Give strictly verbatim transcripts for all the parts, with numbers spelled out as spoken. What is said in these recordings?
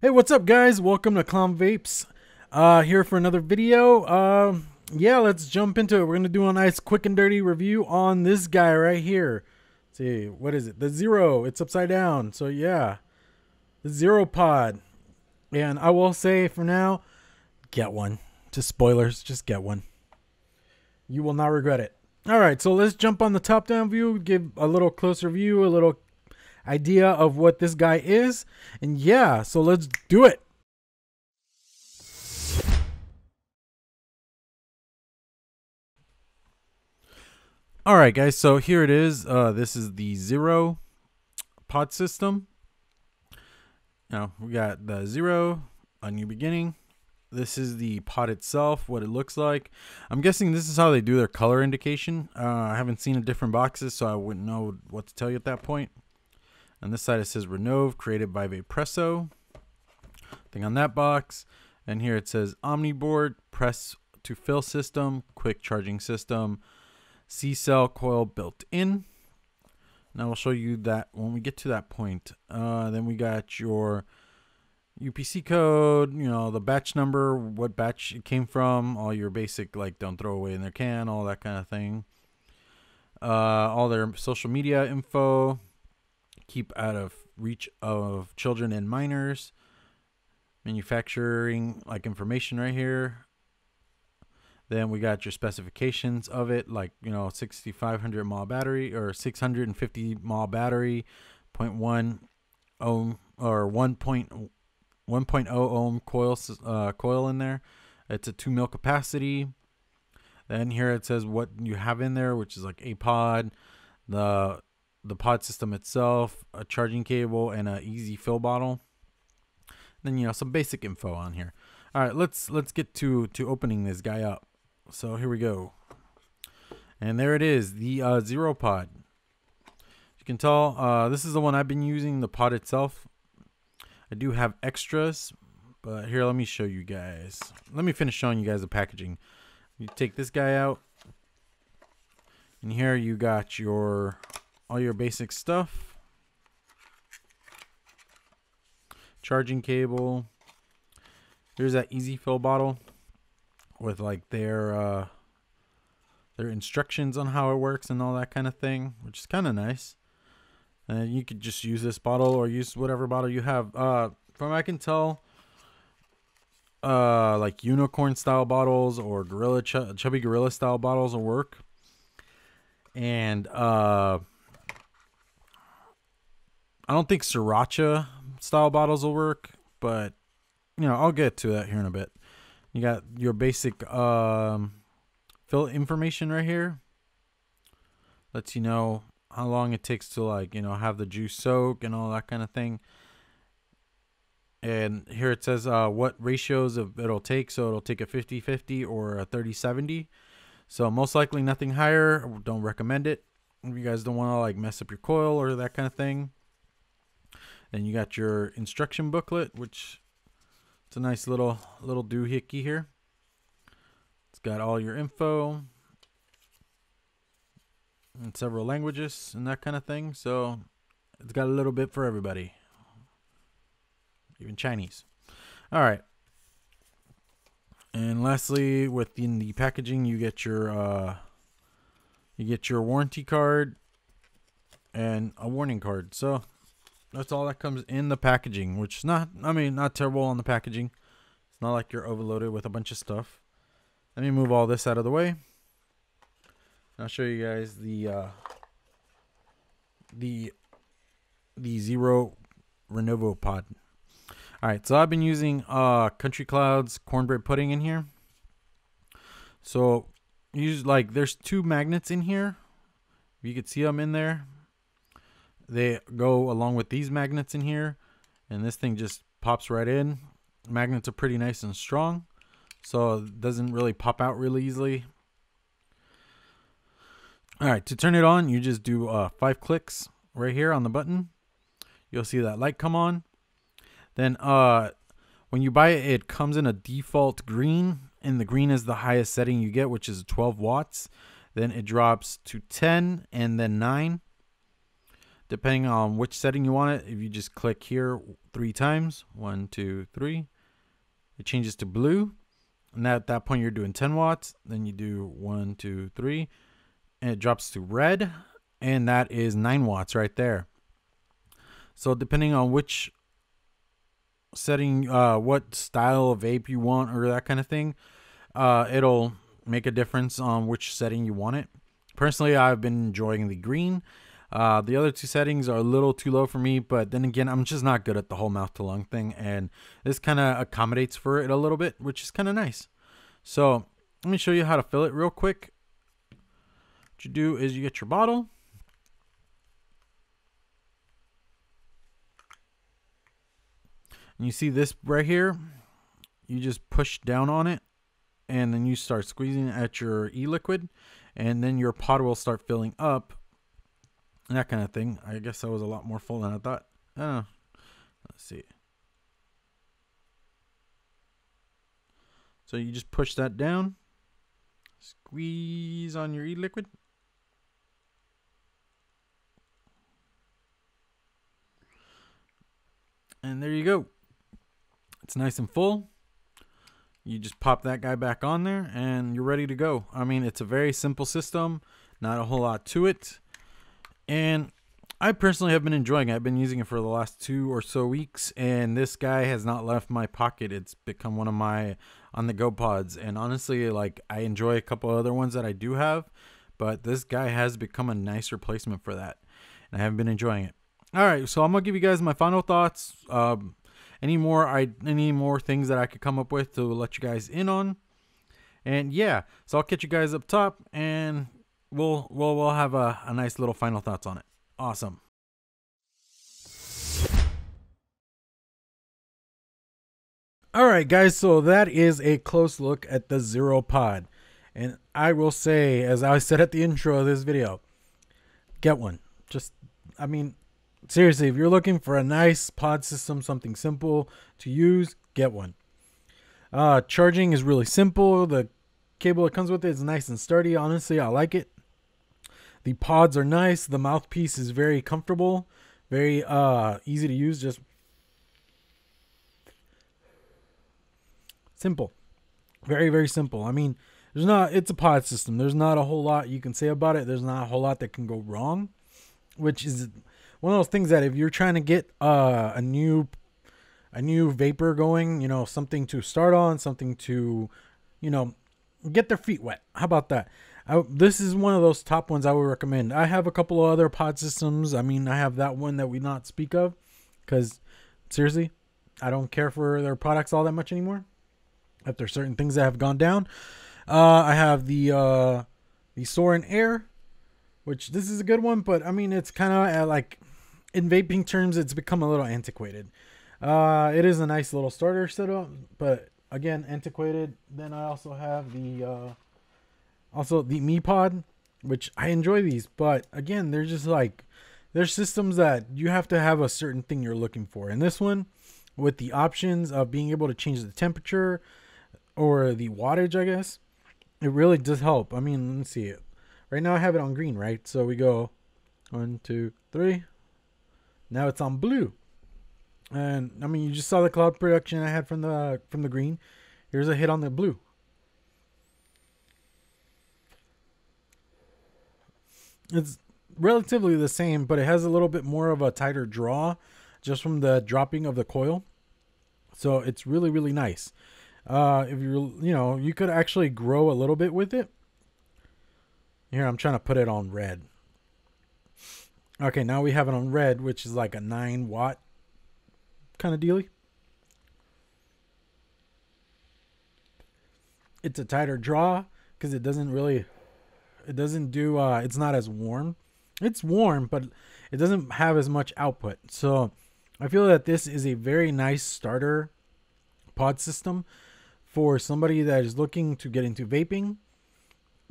Hey, what's up guys? Welcome to Clown Vapes. Uh, here for another video. Uh, yeah, let's jump into it. We're going to do a nice quick and dirty review on this guy right here. Let's see, what is it? The Zero. It's upside down. So yeah, the Zero pod. And I will say for now, get one. Just spoilers, just get one. You will not regret it. All right, so let's jump on the top down view, give a little closer view, a little idea of what this guy is, and yeah, so let's do it. All right guys, so here it is. Uh this is the Zero pod system. Now we got the Zero, a new beginning. This is the pod itself, what it looks like. I'm guessing this is how they do their color indication. uh I haven't seen the different boxes, so I wouldn't know what to tell you at that point. On this side it says Renove, created by Vaporesso. Thing on that box. And here it says Omniboard, press to fill system, quick charging system, C cell coil built in. Now I'll show you that when we get to that point. Uh, then we got your U P C code, you know, the batch number, what batch it came from, all your basic, like don't throw away in their can, all that kind of thing. Uh, all their social media info. Keep out of reach of children and minors. Manufacturing like information right here. Then we got your specifications of it, like, you know, sixty-five hundred mAh battery or six hundred fifty mAh battery, zero point one ohm or one point zero ohm coil uh, coil in there. It's a two mil capacity. Then here it says what you have in there, which is like a pod, the the pod system itself, a charging cable, and a easy fill bottle. And then, you know, some basic info on here. All right, let's let's get to to opening this guy up. So here we go, and there it is, the uh, Zero pod. You can tell uh, this is the one I've been using, the pod itself. I do have extras, but here, let me show you guys. Let me finish showing you guys the packaging. You take this guy out, and here you got your all your basic stuff, charging cable. Here's that easy fill bottle with like their uh, their instructions on how it works and all that kind of thing, which is kind of nice. And you could just use this bottle or use whatever bottle you have. Uh, from what I can tell, uh, like unicorn style bottles or gorilla ch chubby gorilla style bottles will work. And uh, I don't think Sriracha style bottles will work, but, you know, I'll get to that here in a bit. You got your basic um, fill information right here. Lets you know how long it takes to, like, you know, have the juice soak and all that kind of thing. And here it says uh, what ratios of it'll take. So it'll take a fifty fifty or a thirty seventy. So most likely nothing higher. Don't recommend it. If you guys don't want to, like, mess up your coil or that kind of thing. Then you got your instruction booklet, which it's a nice little little doohickey here. It's got all your info in several languages and that kind of thing. So it's got a little bit for everybody, even Chinese. All right. And lastly, within the packaging, you get your uh, you get your warranty card and a warning card. So that's all that comes in the packaging, which is not, I mean, not terrible on the packaging. It's not like you're overloaded with a bunch of stuff. Let me move all this out of the way. I'll show you guys the, uh, the, the Zero Renovo pod. All right, so I've been using uh, Country Cloud's cornbread pudding in here. So use like there's two magnets in here. You could see them in there. They go along with these magnets in here, and this thing just pops right in. Magnets are pretty nice and strong, so it doesn't really pop out really easily. All right, to turn it on, you just do uh, five clicks right here on the button. You'll see that light come on. Then uh, when you buy it, it comes in a default green, and the green is the highest setting you get, which is twelve watts. Then it drops to ten and then nine. Depending on which setting you want it, if you just click here three times, one, two, three, it changes to blue. And at that point, you're doing ten watts. Then you do one, two, three, and it drops to red. And that is nine watts right there. So depending on which setting, uh, what style of vape you want or that kind of thing, uh, it'll make a difference on which setting you want it. Personally, I've been enjoying the green. Uh, the other two settings are a little too low for me, but then again, I'm just not good at the whole mouth to lung thing, and this kind of accommodates for it a little bit, which is kind of nice. So let me show you how to fill it real quick. What you do is you get your bottle. And you see this right here? You just push down on it, and then you start squeezing at your e-liquid, and then your pod will start filling up. That kind of thing. I guess that was a lot more full than I thought. I don't know. Let's see. So you just push that down. Squeeze on your e-liquid. And there you go. It's nice and full. You just pop that guy back on there and you're ready to go. I mean, it's a very simple system. Not a whole lot to it. And I personally have been enjoying it. I've been using it for the last two or so weeks, and this guy has not left my pocket. It's become one of my on-the-go pods. And honestly, like, I enjoy a couple other ones that I do have, but this guy has become a nice replacement for that. And I have been enjoying it. All right, so I'm gonna give you guys my final thoughts. Um, any more, I any more things that I could come up with to let you guys in on. And yeah, so I'll catch you guys up top, and We'll, we'll, we'll have a, a nice little final thoughts on it. Awesome. All right, guys. So that is a close look at the Zero Pod. And I will say, as I said at the intro of this video, get one. Just, I mean, seriously, if you're looking for a nice pod system, something simple to use, get one. Uh, charging is really simple. The cable that comes with it is nice and sturdy. Honestly, I like it. The pods are nice. The mouthpiece is very comfortable, very uh, easy to use. Just simple, very very simple. I mean, there's not. It's a pod system. There's not a whole lot you can say about it. There's not a whole lot that can go wrong, which is one of those things that if you're trying to get uh, a new, a new vapor going, you know, something to start on, something to, you know, get their feet wet. How about that? I, this is one of those top ones I would recommend. I have a couple of other pod systems. I mean, I have that one that we not speak of because seriously, I don't care for their products all that much anymore. If there's certain things that have gone down, uh, I have the, uh, the Soarin' Air, which this is a good one, but I mean, it's kind of uh, like in vaping terms, it's become a little antiquated. Uh, it is a nice little starter setup, but again, antiquated. Then I also have the uh, also the Me Pod, which I enjoy these. But again, they're just like, there's systems that you have to have a certain thing you're looking for. And this one, with the options of being able to change the temperature or the wattage, I guess, it really does help. I mean, let's see. Right now I have it on green, right? So we go one, two, three. Now it's on blue. And I mean, you just saw the cloud production I had from the from the green. Here's a hit on the blue. It's relatively the same, but it has a little bit more of a tighter draw just from the dropping of the coil. So it's really, really nice. Uh, if you you know, you could actually grow a little bit with it. Here, I'm trying to put it on red. Okay, now we have it on red, which is like a nine watt kind of dealy. It's a tighter draw because it doesn't really, it doesn't do, uh, it's not as warm. It's warm, but it doesn't have as much output. So I feel that this is a very nice starter pod system for somebody that is looking to get into vaping,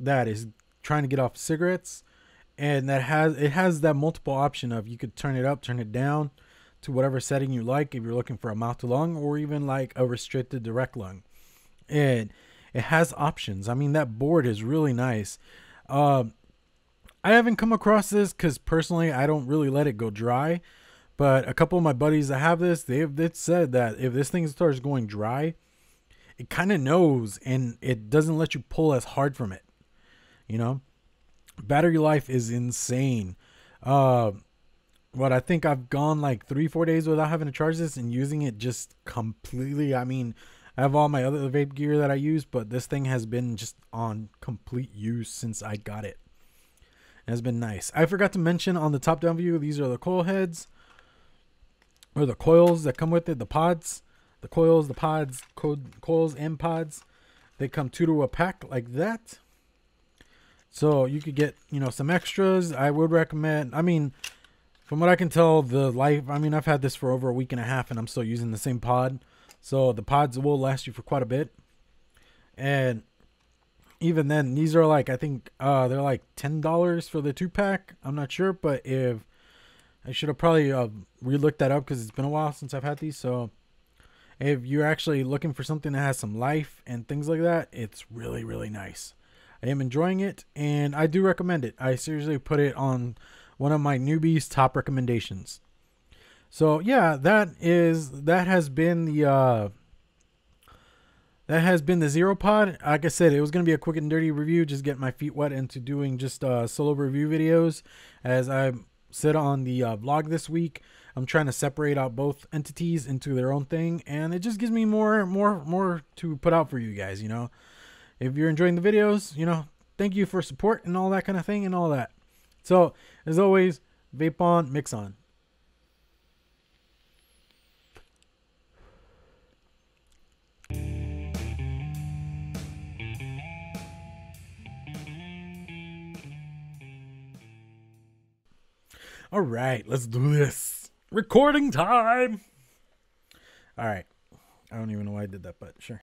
that is trying to get off cigarettes, and that has, it has that multiple option of you could turn it up, turn it down, to whatever setting you like, if you're looking for a mouth to lung or even like a restricted direct lung. And it has options. I mean, that board is really nice. Um, I haven't come across this because personally I don't really let it go dry, but a couple of my buddies that have this, they've, they've said that if this thing starts going dry, it kind of knows and it doesn't let you pull as hard from it. You know, battery life is insane. Uh, what I think I've gone like three, four days without having to charge this and using it just completely. I mean, I have all my other vape gear that I use, but this thing has been just on complete use since I got it. It has been nice. I forgot to mention on the top down view, these are the coil heads or the coils that come with it, the pods, the coils, the pods, co coils and pods. They come two to a pack like that. So you could get, you know, some extras. I would recommend, I mean, from what I can tell, the life, I mean, I've had this for over a week and a half and I'm still using the same pod. So the pods will last you for quite a bit. And even then, these are like, I think uh, they're like ten dollars for the two pack. I'm not sure, but if I should have probably uh, re-looked that up because it's been a while since I've had these. So if you're actually looking for something that has some life and things like that, it's really, really nice. I am enjoying it and I do recommend it. I seriously put it on one of my newbies top recommendations. So yeah, that is, that has been the, uh, that has been the Zero Pod. Like I said, it was going to be a quick and dirty review, just get my feet wet into doing just uh solo review videos. As I said on the uh, vlog this week, I'm trying to separate out both entities into their own thing. And it just gives me more, more, more to put out for you guys. You know, if you're enjoying the videos, you know, thank you for support and all that kind of thing and all that. So as always, vape on, mix on. All right, let's do this. Recording time. All right. I don't even know why I did that, but sure.